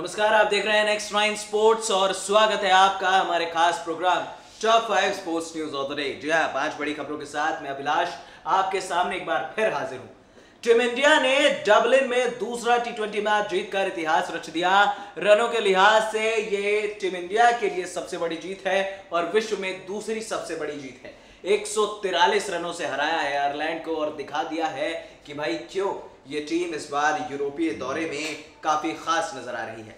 नमस्कार, आप देख रहे हैं नेक्स्ट9 स्पोर्ट्स और स्वागत है आपका हमारे खास programme top 5 sports news of the day. जी हां, 5 बड़ी खबरों के साथ मैं अभिलाष आपके सामने एक बार फिर हाजिर हूं। टीम इंडिया ने डबलिन में दूसरा टी20 मैच जीतकर इतिहास रच दिया। रनों के लिहाज से ये टीम इंडिया के लिए सबसे बड़ी जीत है और विश्व में दूसरी सबसे बड़ी जीत है। 143 रनों से हराया है आयरलैंड को और दिखा दिया है कि भाई क्यों ये टीम इस बार यूरोपीय दौरे में काफी खास नजर आ रही है।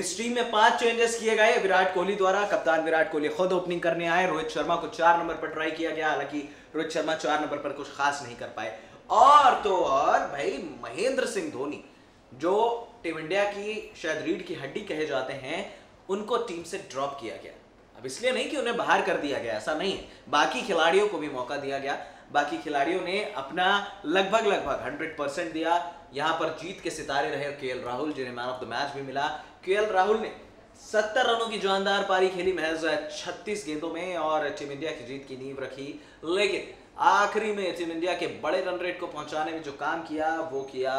इस टीम में 5 चेंजेस किए गए विराट कोहली द्वारा। कप्तान विराट कोहली खुद ओपनिंग करने आए। रोहित शर्मा को 4 नंबर पर ट्राई किया गया, हालांकि रोहित शर्मा 4 नंबर पर कुछ खास नहीं कर पाए। और तो और भाई महेंद्र सिंह धोनी, जो टीम इंडिया की शायद रीढ़ की हड्डी कहे जाते हैं, उनको टीम से ड्रॉप किया गया। अब इसलिए नहीं कि उन्हें बाहर कर दिया गया, ऐसा नहीं है, बाकी खिलाड़ियों को भी मौका दिया गया। बाकी खिलाड़ियों ने अपना लगभग 100% दिया। यहां पर जीत के सितारे रहे केएल राहुल, जिन्हें मैन ऑफ द मैच भी मिला। केएल राहुल ने 70 रनों की जानदार पारी खेली महज 36 गेंदों में और टीम इंडिया की जीत की नींव रखी। लेकिन आखिरी में टीम इंडिया के बड़े रन रेट को पहुंचाने में जो काम किया वो किया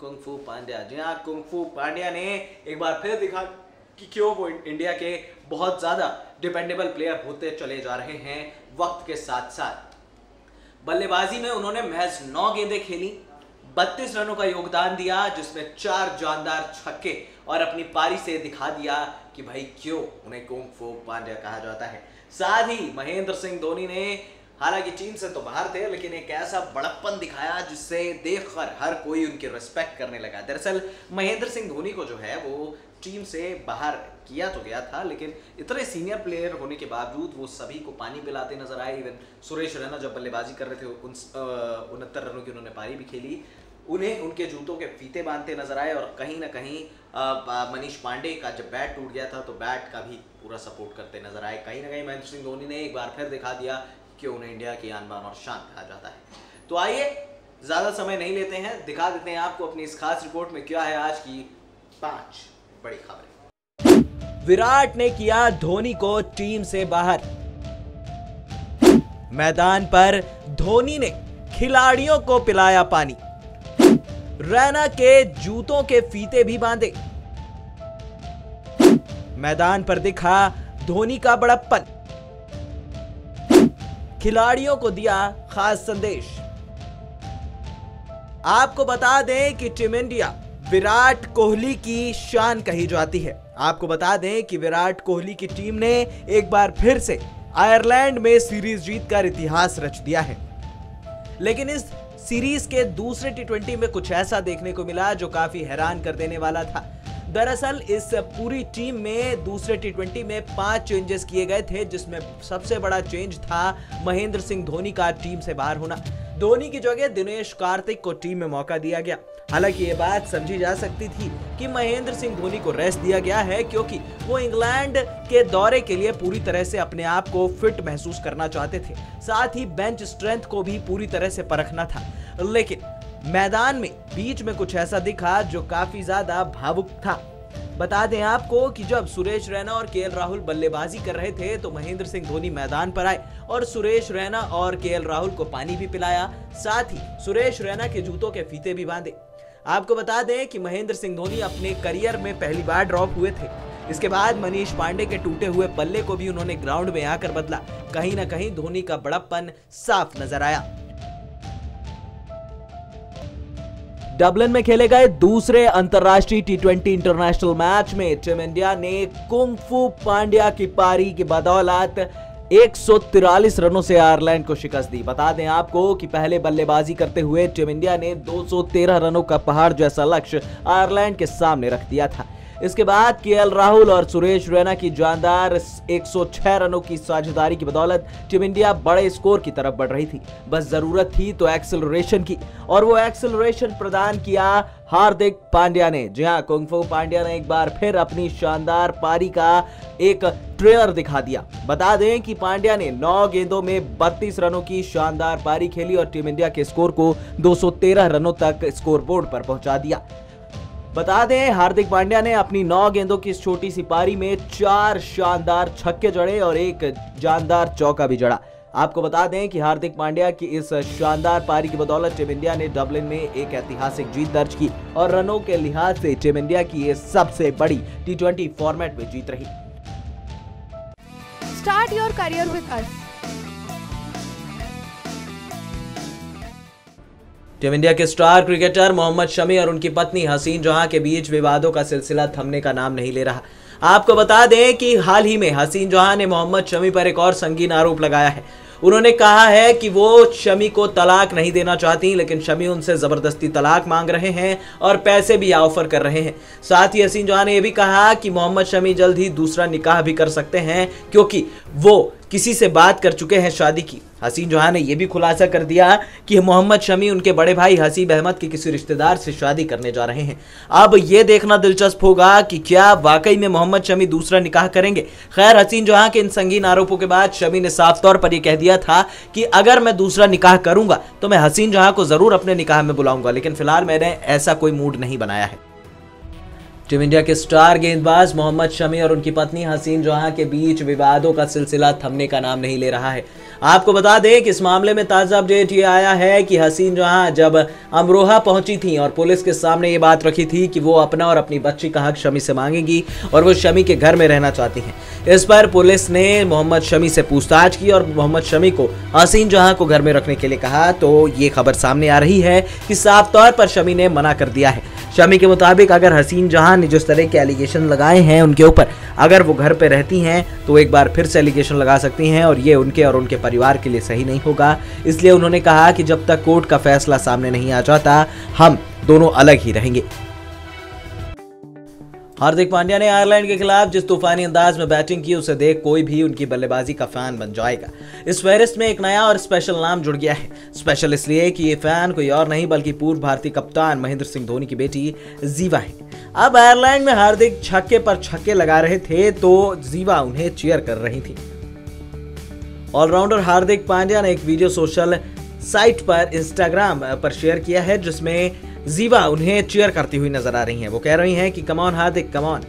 कुंगफू पांड्या। जी हाँ, कुंगफू पांड्या ने एक बार फिर दिखा कि क्यों वो इंडिया के बहुत ज्यादा डिपेंडेबल प्लेयर होते चले जा रहे हैं वक्त के साथ साथ। बल्लेबाजी में उन्होंने महज 9 गेंदें खेली, 32 रनों का योगदान दिया, जिसमें 4 जानदार छक्के और अपनी पारी से दिखा दिया कि भाई क्यों उन्हें कुंगफू पांड्या कहा जाता है। साथ ही महेंद्र सिंह धोनी ने हालांकि टीम से तो बाहर थे, लेकिन एक ऐसा बड़प्पन दिखाया जिससे देखकर हर कोई उनकी रिस्पेक्ट करने लगा। दरअसल महेंद्र सिंह धोनी को जो है वो टीम से बाहर किया तो गया था, लेकिन इतने सीनियर प्लेयर होने के बावजूद वो सभी को पानी पिलाते नजर आए। इवन सुरेश रैना जब बल्लेबाजी कर रहे थे 69 रनों की उन्होंने पारी भी खेली, उन्हें उनके जूतों के फीते बांधते नजर आए। और कहीं ना कहीं मनीष पांडे का जब बैट टूट गया था तो बैट का भी पूरा सपोर्ट करते नजर आए। कहीं ना कहीं महेंद्र सिंह धोनी ने एक बार फिर दिखा दिया कि उन्हें इंडिया की आन-बान और शान कहा जाता है। तो आइए ज्यादा समय नहीं लेते हैं, दिखा देते हैं आपको अपनी इस खास रिपोर्ट में क्या है आज की 5 बड़ी खबरें। विराट ने किया धोनी को टीम से बाहर। मैदान पर धोनी ने खिलाड़ियों को पिलाया पानी, रैना के जूतों के फीते भी बांधे। मैदान पर दिखा धोनी का बड़प्पन, खिलाड़ियों को दिया खास संदेश। आपको बता दें कि टीम इंडिया विराट कोहली की शान कही जाती है। आपको बता दें कि विराट कोहली की टीम ने एक बार फिर से आयरलैंड में सीरीज जीतकर इतिहास रच दिया है। लेकिन इस सीरीज के दूसरे टी20 में कुछ ऐसा देखने को मिला जो काफी हैरान कर देने वाला था। दरअसल इस पूरी टीम में दूसरे टी20 में 5 चेंजेस किए गए थे, जिसमें सबसे बड़ा चेंज था महेंद्र सिंह धोनी का टीम से बाहर होना। धोनी की जगह दिनेश कार्तिक को टीम में मौका दिया गया। हालांकि ये बात समझी जा सकती थी कि महेंद्र सिंह धोनी को रेस्ट दिया गया है, क्योंकि वो इंग्लैंड के दौरे के लिए पूरी तरह से अपने आप को फिट महसूस करना चाहते थे। साथ ही बेंच स्ट्रेंथ को भी पूरी तरह से परखना था। लेकिन मैदान में बीच में कुछ ऐसा दिखा जो काफी ज्यादा भावुक था। बता दें आपको कि जब सुरेश रैना और केएल राहुल बल्लेबाजी कर रहे थे तो महेंद्र सिंह धोनी मैदान पर आए और सुरेश रैना और केएल राहुल को पानी भी पिलाया, साथ ही सुरेश रैना के जूतों के फीते भी बांधे। आपको बता दें कि महेंद्र सिंह धोनी अपने करियर में पहली बार ड्रॉप हुए थे। इसके बाद मनीष पांडे के टूटे हुए बल्ले को भी उन्होंने ग्राउंड में आकर बदला। कहीं ना कहीं धोनी का बड़प्पन साफ नजर आया। डबलिन में खेले गए दूसरे अंतरराष्ट्रीय टी20 इंटरनेशनल मैच में टीम इंडिया ने कुंगफू पांड्या की पारी की बदौलत 143 रनों से आयरलैंड को शिकस्त दी। बता दें आपको कि पहले बल्लेबाजी करते हुए टीम इंडिया ने 213 रनों का पहाड़ जैसा लक्ष्य आयरलैंड के सामने रख दिया था। इसके बाद केएल राहुल और सुरेश रैना की जानदार 106 रनों की साझेदारी की बदौलत टीम इंडिया बड़े स्कोर की तरफ बढ़ रही थी। बस जरूरत थी तो एक्सेलरेशन की, और वो एक्सेलरेशन प्रदान किया हार्दिक पांड्या ने। जी हां, कुंगफू पांड्या ने एक बार फिर अपनी शानदार पारी का एक ट्रेलर दिखा दिया। बता दें कि पांड्या ने 9 गेंदों में 32 रनों की शानदार पारी खेली और टीम इंडिया के स्कोर को 213 रनों तक स्कोरबोर्ड पर पहुंचा दिया। बता दें हार्दिक पांड्या ने अपनी 9 गेंदों की इस छोटी सी पारी में 4 शानदार छक्के जड़े और एक जानदार चौका भी जड़ा। आपको बता दें कि हार्दिक पांड्या की इस शानदार पारी की बदौलत टीम इंडिया ने डबलिन में एक ऐतिहासिक जीत दर्ज की और रनों के लिहाज से टीम इंडिया की ये सबसे बड़ी T20 फॉर्मेट में जीत रही। Start your career with us. Team India के स्टार क्रिकेटर मोहम्मद शमी और उनकी पत्नी हसीन जहाँ के बीच विवादों का सिलसिला थमने का नाम नहीं ले रहा। आपको बता दें कि हाल ही में हसीन जहाँ ने मोहम्मद शमी पर एक और संगीन आरोप लगाया है। उन्होंने कहा है कि वो शमी को तलाक नहीं देना चाहती, लेकिन शमी उनसे ज़बरदस्ती तलाक मांग रहे हैं और पैसे भी ऑफर कर रहे हैं। साथ ही हसीन जहाँ ने यह भी कहा कि मोहम्मद शमी जल्द ही दूसरा निकाह भी कर सकते हैं क्योंकि वो किसी से बात कर चुके हैं शादी की। हसीन जहाँ ने यह भी खुलासा कर दिया कि मोहम्मद शमी उनके बड़े भाई हसीब अहमद के किसी रिश्तेदार से शादी करने जा रहे हैं। अब ये देखना दिलचस्प होगा कि क्या वाकई में मोहम्मद शमी दूसरा निकाह करेंगे। खैर, हसीन जहाँ के इन संगीन आरोपों के बाद शमी ने साफ तौर पर यह कह दिया था कि अगर मैं दूसरा निकाह करूंगा तो मैं हसीन जहाँ को जरूर अपने निकाह में बुलाऊंगा, लेकिन फिलहाल मैंने ऐसा कोई मूड नहीं बनाया है। टीम इंडिया के स्टार गेंदबाज मोहम्मद शमी और उनकी पत्नी हसीन जहाँ के बीच विवादों का सिलसिला थमने का नाम नहीं ले रहा है। आपको बता दें कि इस मामले में ताज़ा अपडेट ये आया है कि हसीन जहाँ जब अमरोहा पहुंची थी और पुलिस के सामने ये बात रखी थी कि वो अपना और अपनी बच्ची का हक शमी से मांगेंगी और वो शमी के घर में रहना चाहती हैं। इस पर पुलिस ने मोहम्मद शमी से पूछताछ की और मोहम्मद शमी को हसीन जहाँ को घर में रखने के लिए कहा, तो ये खबर सामने आ रही है कि साफ तौर पर शमी ने मना कर दिया है। शमी के मुताबिक अगर हसीन जहाँ ने जिस तरह के एलिगेशन लगाए हैं उनके ऊपर अगर वो घर पे रहती हैं तो एक बार फिर से एलिगेशन लगा सकती हैं और ये उनके और उनके परिवार के लिए सही नहीं होगा। इसलिए उन्होंने कहा कि जब तक कोर्ट का फैसला सामने नहीं आ जाता हम दोनों अलग ही रहेंगे। हार्दिक पांड्या ने आयरलैंड के खिलाफ जिस तूफानी अंदाज में बैटिंग की उसे देख कोई भी उनकी बल्लेबाजी का फैन बन जाएगा। इस फहरिस्त में एक नया और स्पेशल नाम जुड़ गया है। स्पेशल इसलिए कि ये फैन कोई और नहीं बल्कि पूर्व भारतीय कप्तान महेंद्र सिंह धोनी की बेटी जीवा है। अब आयरलैंड में हार्दिक छक्के पर छक्के लगा रहे थे तो जीवा उन्हें चीयर कर रही थी। ऑलराउंडर हार्दिक पांड्या ने एक वीडियो सोशल साइट पर इंस्टाग्राम पर शेयर किया है जिसमें जीवा उन्हें चीयर करती हुई नजर आ रही हैं। वो कह रही हैं कि come on Hardik come on.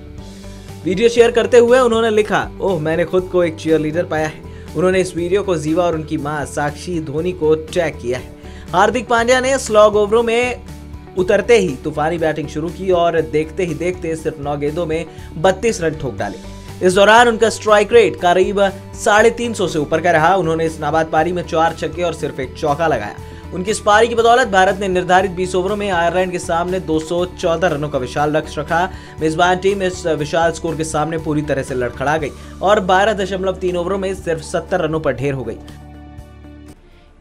Video share करते हुए उन्होंने लिखा, ओह मैंने खुद को एक चीयर लीडर पाया है। उन्होंने इस वीडियो को जीवा और उनकी मां साक्षी धोनी को टैग किया है। हार्दिक पांड्या ने स्लॉग ओवरों में उतरते ही तूफानी बैटिंग शुरू की और देखते ही देखते सिर्फ 9 गेंदों में 32 रन ठोक डाले। इस दौरान उनका स्ट्राइक रेट करीब 350 से ऊपर का रहा। उन्होंने इस नाबाद पारी में 4 छक्के और सिर्फ एक चौका लगाया। उनकी इस पारी की बदौलत भारत ने निर्धारित 20 ओवरों में आयरलैंड के सामने 214 रनों का विशाल लक्ष्य रखा। मेजबान टीम इस विशाल स्कोर के सामने पूरी तरह से लड़खड़ा गई और 12.3 ओवरों में सिर्फ 70 रनों पर ढेर हो गई।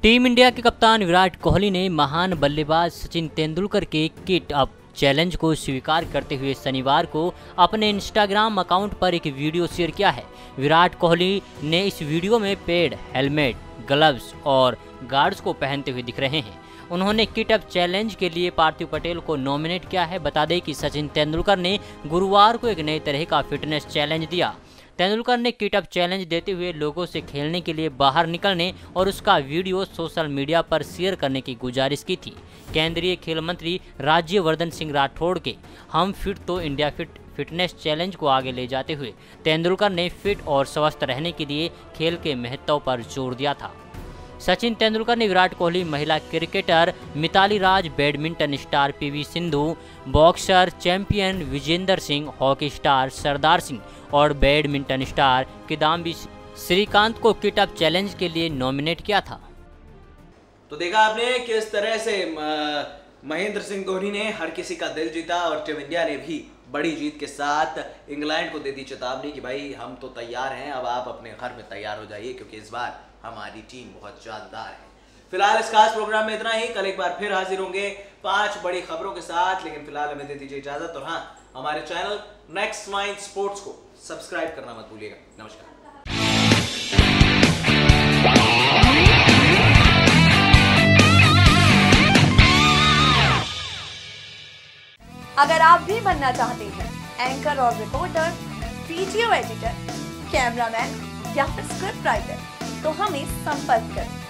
टीम इंडिया के कप्तान विराट कोहली ने महान बल्लेबाज सचिन तेंदुलकर के किट अप चैलेंज को स्वीकार करते हुए शनिवार को अपने इंस्टाग्राम अकाउंट पर एक वीडियो शेयर किया है। विराट कोहली ने इस वीडियो में पैड, हेलमेट, ग्लव्स और गार्ड्स को पहनते हुए दिख रहे हैं। उन्होंने किट अप चैलेंज के लिए पार्थिव पटेल को नॉमिनेट किया है। बता दें कि सचिन तेंदुलकर ने गुरुवार को एक नए तरह का फिटनेस चैलेंज दिया। तेंदुलकर ने किट अप चैलेंज देते हुए लोगों से खेलने के लिए बाहर निकलने और उसका वीडियो सोशल मीडिया पर शेयर करने की गुजारिश की थी। केंद्रीय खेल मंत्री राज्यवर्धन सिंह राठौड़ के हम फिट तो इंडिया फिट फिटनेस चैलेंज को आगे ले जाते हुए तेंदुलकर ने फिट और स्वस्थ रहने के लिए खेल के महत्व पर जोर दिया था। सचिन तेंदुलकर ने विराट कोहली, महिला cricketer Mithali Raj, badminton star PV Sindhu, boxer champion Vijender Singh, hockey star Sardar Singh और बैडमिंटन स्टार किदम्बी श्रीकांत को किट अप चैलेंज के लिए नॉमिनेट किया था। तो देखा आपने किस तरह से महेंद्र सिंह धोनी ने हर किसी का दिल जीता और टीम इंडिया ने भी बड़ी जीत के साथ इंग्लैंड को दे दी चेतावनी कि भाई हम तो तैयार हैं, अब आप अपने घर में तैयार हो जाइए क्योंकि इस बार हमारी टीम बहुत शानदार है। फिलहाल इस खास प्रोग्राम में इतना ही। कल एक बार फिर हाजिर होंगे 5 बड़ी खबरों के साथ, लेकिन फिलहाल हमें दे दीजिए इजाजत। और हाँ, हमारे चैनल Next9 Sports को सब्सक्राइब करना मत भूलिएगा। नमस्कार। अगर आप भी बनना चाहते हैं एंकर और रिपोर्टर, वीडियो एडिटर, कैमरामैन या फिर स्क्रिप्ट राइटर तो हमें संपर्क करें।